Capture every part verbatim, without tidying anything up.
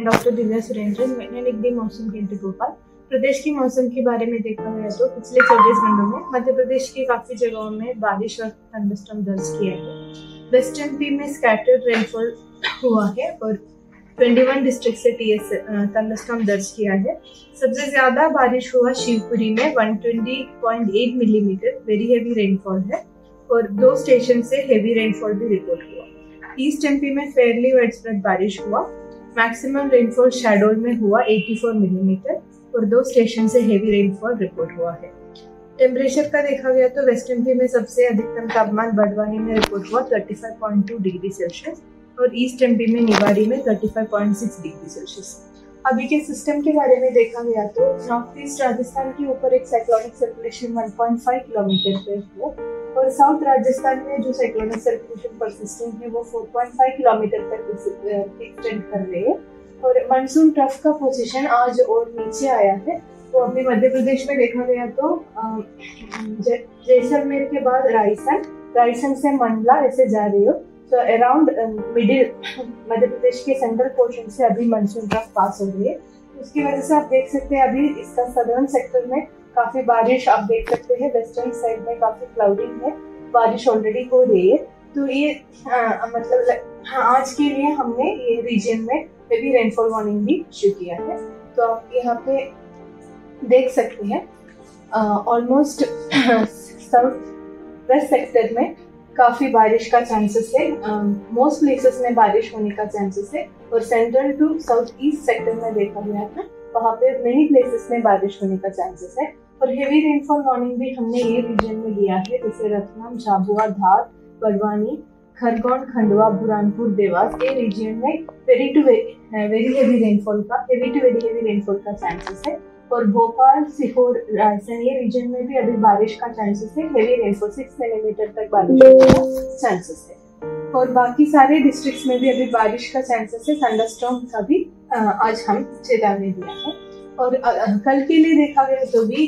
मैं डॉक्टर दिव्या सुरेंद्र। मैंने लिख दी मौसम के इंटरगोपाल। प्रदेश के मौसम के बारे में देखा गया तो पिछले चौबीस घंटों में मध्य प्रदेश की काफी जगहों में बारिश और थंडरस्टॉर्म दर्ज किया है। वेस्टर्न पी में स्कैटर्ड रेनफॉल हुआ है और इक्कीस डिस्ट्रिक्ट से टीएस थंडरस्टॉर्म दर्ज किया है। सबसे ज्यादा बारिश हुआ शिवपुरी में एक सौ बीस पॉइंट आठ मिलीमीटर वेरी हेवी रेनफॉल है और दो स्टेशन से हेवी रेनफॉल भी रिपोर्ट हुआ। ईस्ट एमपी में फेयरली वाइडस्प्रेड बारिश हुआ। मैक्सिमम रेनफॉल शहडोल में हुआ चौरासी मिलीमीटर और दो स्टेशन से हेवी रेनफॉल रिपोर्ट हुआ है। टेम्परेचर का देखा गया तो वेस्ट एमपी में सबसे अधिकतम तापमान बड़वानी में रिपोर्ट हुआ पैंतीस पॉइंट दो डिग्री सेल्सियस और ईस्ट एमपी में निवाड़ी में पैंतीस पॉइंट छह डिग्री सेल्सियस। अभी के सिस्टम के बारे में देखा गया तो नॉर्थ ईस्ट राजस्थान के ऊपर एक साइक्लोनिक सर्कुलेशन एक पॉइंट पाँच किलोमीटर पे है और साउथ राजस्थान में जो साइक्लोनिक सर्कुलेशन परसिस्टेंट है वो चार पॉइंट पाँच किलोमीटर तक एक्सटेंड कर रहे हैं और मानसून ट्रफ का पोजीशन आज और नीचे आया है। तो अभी मध्य प्रदेश में देखा गया तो जैसलमेर के बाद रायसेन, रायसेन से मंडला ऐसे जा रही हो तो अराउंड मिडिल मध्य प्रदेश के सेंट्रल पोर्शन से अभी मानसून ट्रफ पास हो रही है। उसकी वजह से आप देख सकते हैं अभी इसका सदर्न सेक्टर में काफ़ी बारिश आप देख सकते हैं। वेस्टर्न साइड में काफ़ी क्लाउडिंग है, बारिश ऑलरेडी हो रही है। तो ये आ, मतलब आज के लिए हमने ये रीजन में हेवी रेनफॉल वार्निंग भी इश्यू किया है। तो आप यहाँ पे देख सकते हैं ऑलमोस्ट साउथ वेस्ट सेक्टर में काफ़ी बारिश का चांसेस है। मोस्ट प्लेसेस में बारिश होने का चांसेस है और central to south east sector में देखा गया था वहाँ पे मेनी प्लेसेस में बारिश होने का चांसेस है और हेवी रेनफॉल वार्निंग भी हमने ये रीजन में दिया है जैसे रतलाम, झाबुआ, धार, बड़वानी, खरगोन, खंडवा, बुरानपुर, देवास ये रीजन में very to very heavy rainfall का heavy to very heavy rainfall का चांसेस है और भोपाल, सीहोर, रायसेन ये रीजन में भी अभी बारिश का चांसेस है। हेवी रेनफॉल सिक्स मिलीमीटर तक बारिश का चांसेस है और बाकी सारे डिस्ट्रिक्ट्स में भी अभी बारिश का चांसेस है। थंडरस्टॉर्म का भी आज हम चेतावनी दिया है और कल के लिए देखा गया तो भी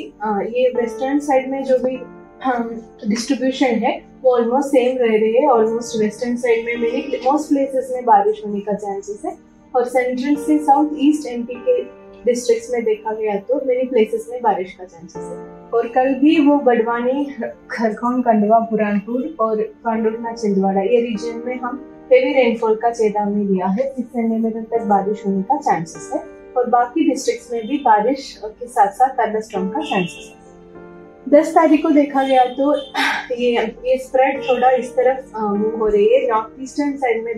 ये वेस्टर्न साइड में जो भी डिस्ट्रीब्यूशन है वो ऑलमोस्ट सेम रह रही है। ऑलमोस्ट वेस्टर्न साइड में मेनी मोस्ट प्लेसेस में बारिश होने का चांसेस है और सेंट्रल से साउथ ईस्ट एमपी के डिस्ट्रिक्ट्स में देखा गया तो मेनी प्लेसेस में बारिश का चांसेस है और कल भी वो बड़वानी, खरगोन, खंडवा, बुरानपुर और पांडुरना, छिंदवाड़ा ये रीजन में हम हेवी रेनफॉल का चेतावनी दिया है। सिक्स सेंटीमीटर तक बारिश होने का चांसेस है और बाकी डिस्ट्रिक्ट्स में भी बारिश के साथ साथ थंडरस्टॉर्म का चांसेस है। दस तारीख को देखा गया तो ये ये स्प्रेड थोड़ा इस तरफ मूव हो रही है। नॉर्थ ईस्टर्न साइड में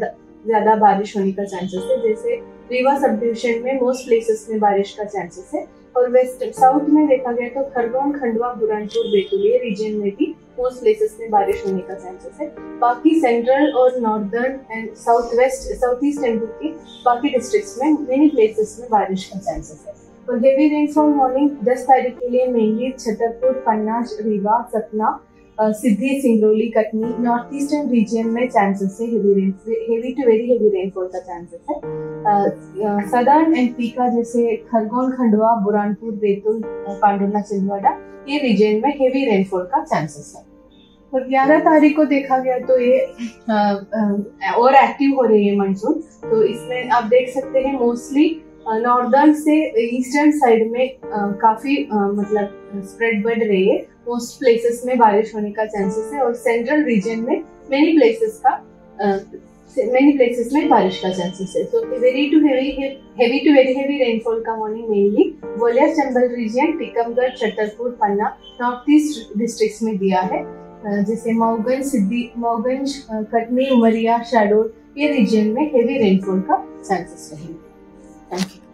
ज़्यादा बारिश होने का चांसेस है जैसे रीवा सब डिविजन में मोस्ट प्लेसेस में बारिश का चांसेस है और वेस्ट साउथ में देखा गया तो खरगोन, खंडवा, बुरानपुर, बैतूल ये रीजन में भी मोस्ट प्लेसेस में बारिश होने का चांसेस है। बाकी सेंट्रल और northern and south west south east MP के बाकी डिस्ट्रिक्ट्स में मेनी प्लेसेस में बारिश का चांसेस है और हेवी रेनफॉल वार्निंग दस तारीख के लिए mainly Chhatarpur, Panna, Rewa, Satna, Sidhi, Singrauli, Katni north eastern region में चांसेस है। Heavy rain heavy to very heavy rainfall का चांसेस है। सदर्न एमपी का जैसे खरगोन, खंडवा, बुरानपुर, बैतूल, पांडुरना, छिंदवाड़ा ये रीजन में हेवी रेनफॉल का चांसेस है और ग्यारह तारीख को देखा गया तो ये आ, आ, और एक्टिव हो रही है मानसून। तो इसमें आप देख सकते हैं मोस्टली नॉर्दर्न से ईस्टर्न साइड में काफ़ी मतलब स्प्रेड बढ़ रही है। मोस्ट प्लेसेस में बारिश होने का चांसेस है और सेंट्रल रीजन में मेनी प्लेसेस का मेनी प्लेसेस में बारिश का चांसेस है। तो very to heavy heavy to very heavy rainfall का warning mainly Gwalior, Chambal region, Tikamgarh, Chhatarpur, Panna north east districts में दिया है जैसे मौगंज, सिद्धि मौगंज, कटनी, उमरिया, शहडोल ये रीजन में हेवी रेनफॉल का चांसेस रहेंगे। Thank you.